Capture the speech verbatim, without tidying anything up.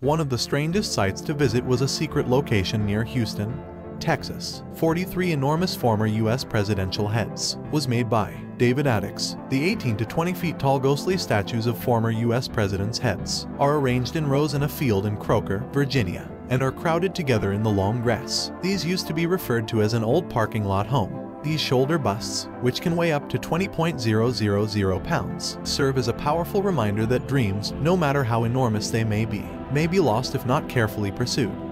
One of the strangest sites to visit was a secret location near Houston, Texas. forty-three enormous former U S presidential heads was made by David Adickes. The eighteen to twenty feet tall ghostly statues of former U S presidents' heads are arranged in rows in a field in Croaker, Virginia, and are crowded together in the long grass. These used to be referred to as an old parking lot home. These shoulder busts, which can weigh up to twenty thousand pounds, serve as a powerful reminder that dreams, no matter how enormous they may be, may be lost if not carefully pursued.